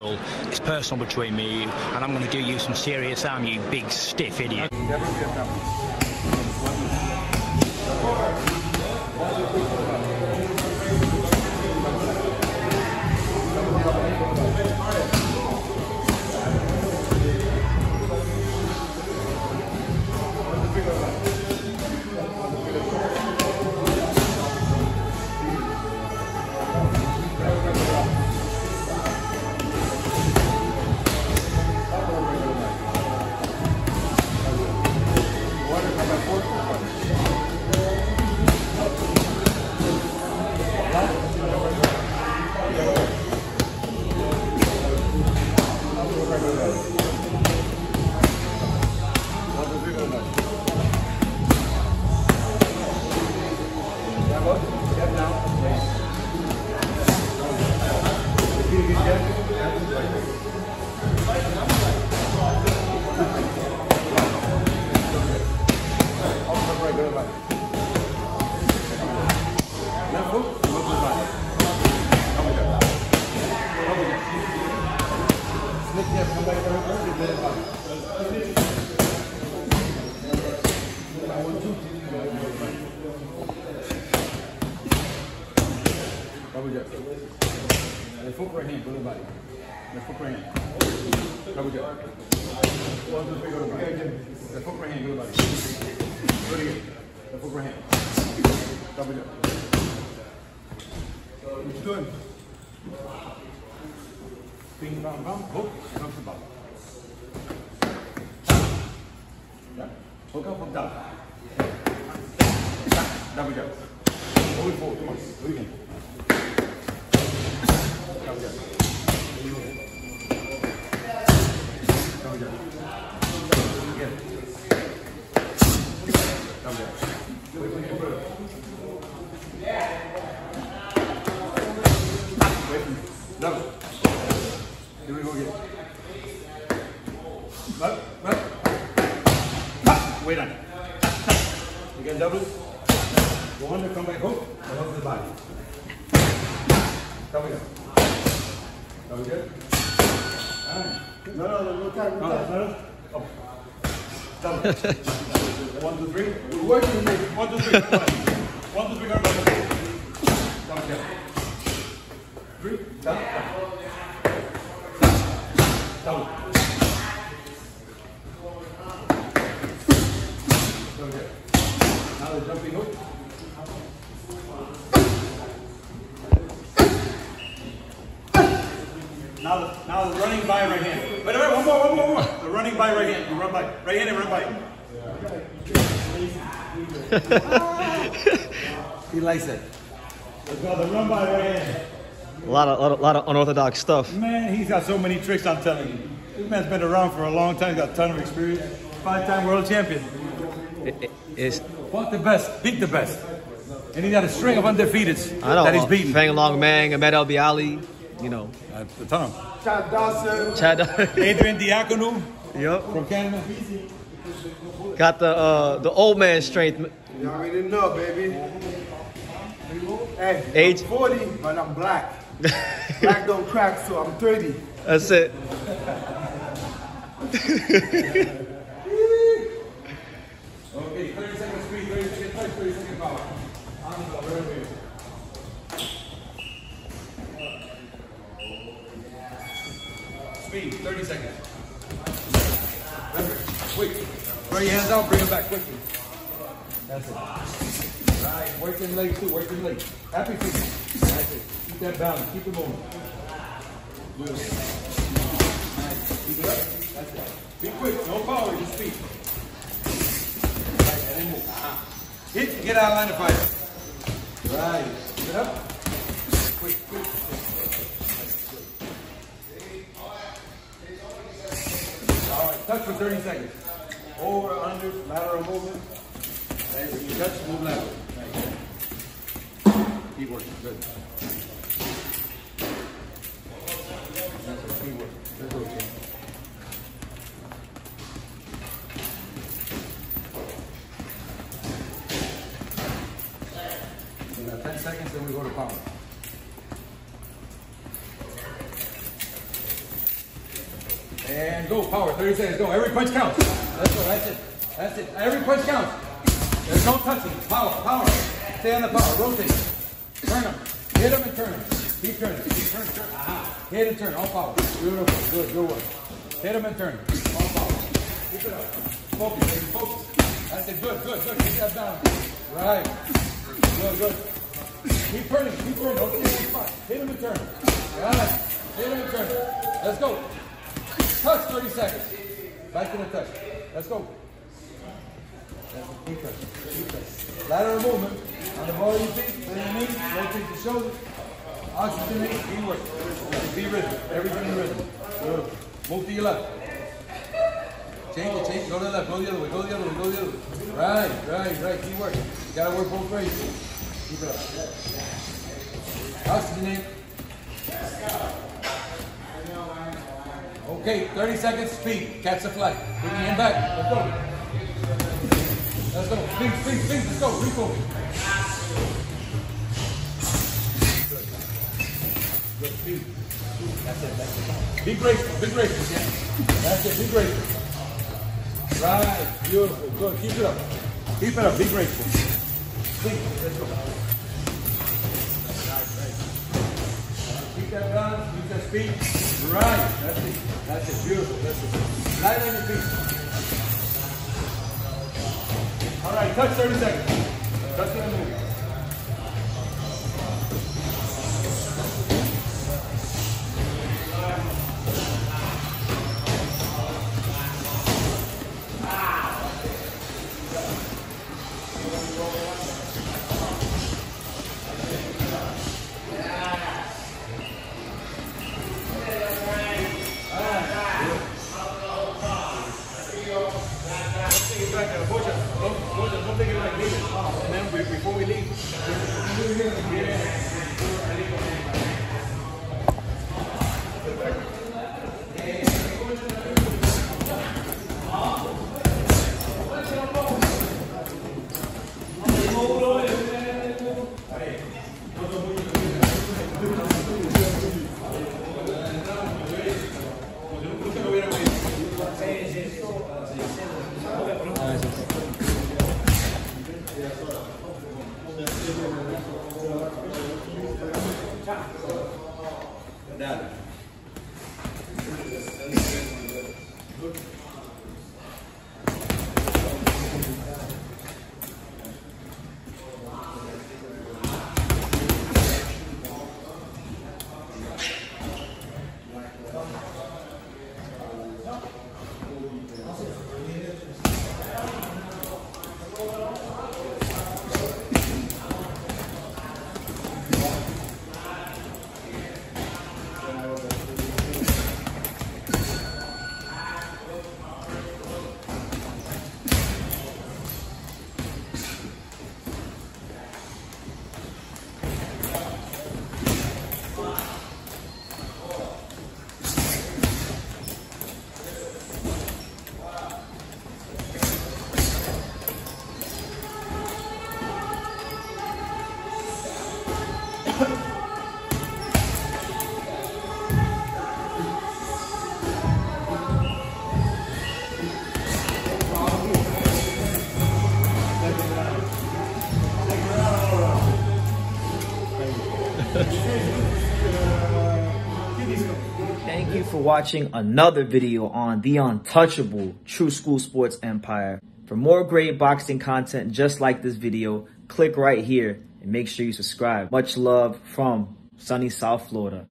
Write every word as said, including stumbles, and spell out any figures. It's personal between me and I'm going to do you some serious harm, you big stiff idiot. Unorthodox stuff. Man, he's got so many tricks, I'm telling you. This man's been around for a long time, he's got a ton of experience. Five-time world champion. It, it, Fought the best, beat the best. And he's got a string of undefeateds I know, that he's beaten. Fang Longmang, Ahmed El Bialy, you know. Uh, a ton of them. Chad Dawson. Chad Dawson. Adrian Diaconu. Yep. From Canada. Got the, uh, the old man strength. You already know, baby. Hey, age I'm forty, but I'm black. Black don't crack, so I'm thirty. That's it. Okay, thirty seconds speed, thirty seconds power. I'm very good. Speed, thirty seconds. Quick. Throw your hands out, bring them back quickly. That's it. Right, work them legs too, work them legs. Happy feet. That's it. Keep that balance, keep it moving. Good. Nice. Keep it up. That's it. Be quick, no power, just speed. Right, and then move. Uh-huh. Hit, get out of line of fire. Right. Keep it up. Quick, quick. Alright, touch for thirty seconds. Over, under, lateral movement. And when you touch, move lateral. Right. Keep working, good. ten seconds, then we go to power. And go, power, thirty seconds, go. Every punch counts. That's it, that's it, that's it. Every punch counts. There's no touching. Power, power. Stay on the power, rotate. Turn them. Hit them and turn them. Keep turning, keep turning, turn. Aha. Hit and turn, all power. Beautiful, good, good work. Hit them and turn. All power. Keep it up. Focus, baby, focus. That's it, good, good, good. Keep that down. Right. Good, good. Keep turning, keep turning. Don't get any spot. Hit them and turn. Right. Hit them and turn. Let's go. Touch, thirty seconds. Back to the touch. Let's go. Keep touching, keep touching. Lateral movement. On the ball of your feet, bend your knees, rotate your shoulders. Oxygenate, be work. Be rhythm. Everything in rhythm. Good. Move to your left. Change it, change it. Go to the left. Go the other way. Go the other way. Go the other way. Right, right, right. Keep working. You gotta work both ways. Keep it up. Oxygenate. Okay, thirty seconds, speed. Catch the flag. Bring your hand back. Let's go. Let's go. Think, think, think. Let's go. Refocus. Good. Good speed. That's it. That's it. Be grateful. Be grateful. Yeah. That's it. Be grateful. Right. Beautiful. Good. Keep it up. Keep it up. Be grateful. Think. Let's go. Right, right. Keep that balance. Keep that speed. Right. That's it. That's it. Beautiful. That's it. Light on your feet. All right, touch thirty seconds. Touch and move. Thank you for watching another video on the untouchable T R U School Sports Empire. For more great boxing content just like this video, click right here and make sure you subscribe. Much love from sunny South Florida.